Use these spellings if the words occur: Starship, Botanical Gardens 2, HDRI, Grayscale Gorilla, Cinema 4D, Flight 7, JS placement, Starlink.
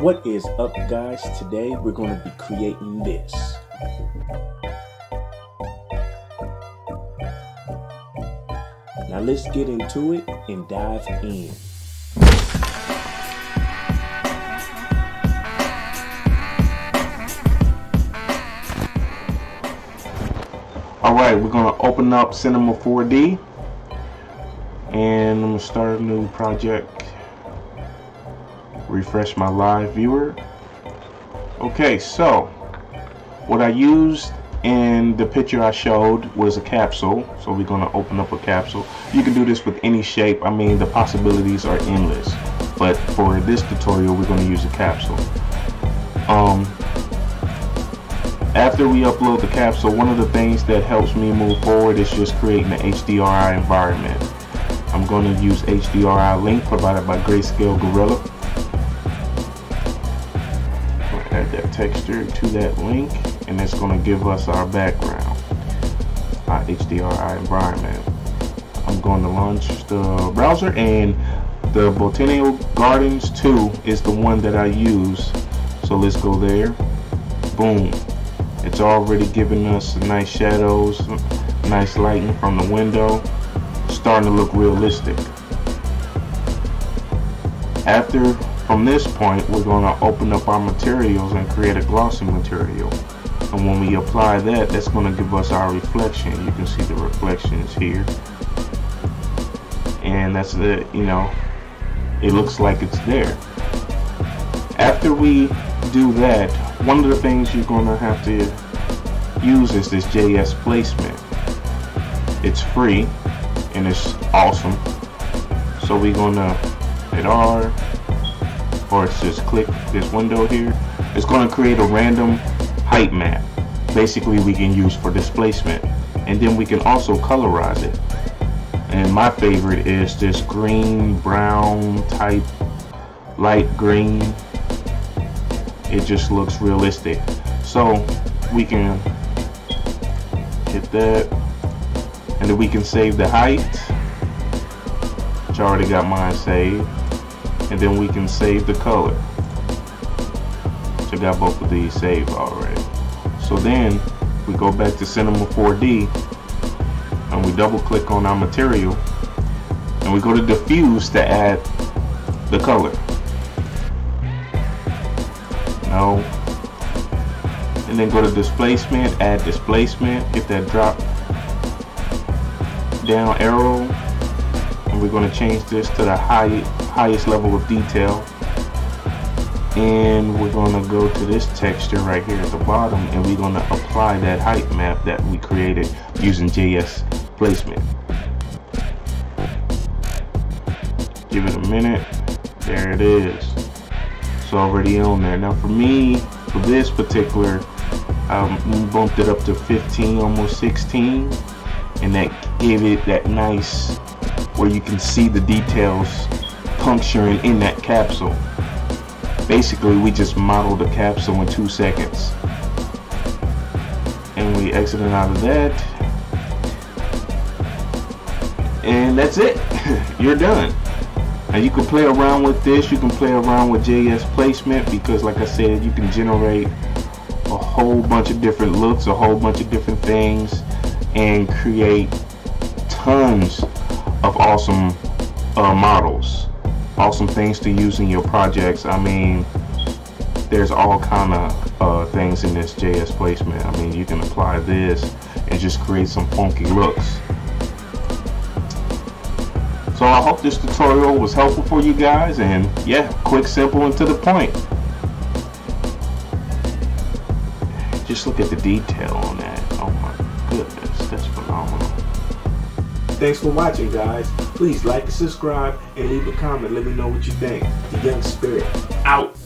What is up, guys? Today we're going to be creating this. Now let's get into it and dive in. Alright, we're going to open up Cinema 4D and I'm going to start a new project. Refresh my live viewer. Okay, so what I used in the picture I showed was a capsule, so we're going to open up a capsule. You can do this with any shape. I mean, the possibilities are endless, but for this tutorial we're going to use a capsule. After we upload the capsule, one of the things that helps me move forward is just creating an HDRI environment. I'm going to use HDRI link provided by Grayscale Gorilla. Add that texture to that link and it's going to give us our background, our HDRI environment. I'm going to launch the browser, and the Botanical Gardens 2 is the one that I use, so let's go there. Boom, it's already giving us nice shadows, nice lighting from the window. It's starting to look realistic. From this point, we're going to open up our materials and create a glossy material. And when we apply that, that's going to give us our reflection. You can see the reflections here. And that's the, it looks like it's there. After we do that, one of the things you're going to have to use is this JS placement. It's free and it's awesome. So we're going to hit R. Or it's just click this window here. It's going to create a random height map, basically, we can use for displacement, and then we can also colorize it. And my favorite is this green brown type, light green. It just looks realistic, so we can hit that and then we can save the height, which I already got mine saved. And then we can save the color. So I got both of these saved already. So then we go back to Cinema 4D and we double click on our material and we go to diffuse to add the color. No. And then go to displacement, add displacement, get that drop down arrow, and we're going to change this to the highest level of detail, and we're going to go to this texture right here at the bottom and we're going to apply that height map that we created using JS placement. Give it a minute. There it is. It's already on there. Now for me, for this particular, I bumped it up to 15, almost 16, and that gave it that nice where you can see the details puncturing in that capsule. Basically, we just modeled the capsule in 2 seconds, and we exited out of that, and that's it. You're done. Now you can play around with this. You can play around with JS placement because, like I said, you can generate a whole bunch of different looks, a whole bunch of different things, and create tons of awesome models. Awesome things to use in your projects. I mean, there's all kind of things in this JS placement. I mean, you can apply this and just create some funky looks. So I hope this tutorial was helpful for you guys, and yeah, quick, simple, and to the point. Just look at the detail on that. Oh my goodness, that's phenomenal. Thanks for watching, guys. Please like and subscribe and leave a comment. Let me know what you think. The Young Spirit out.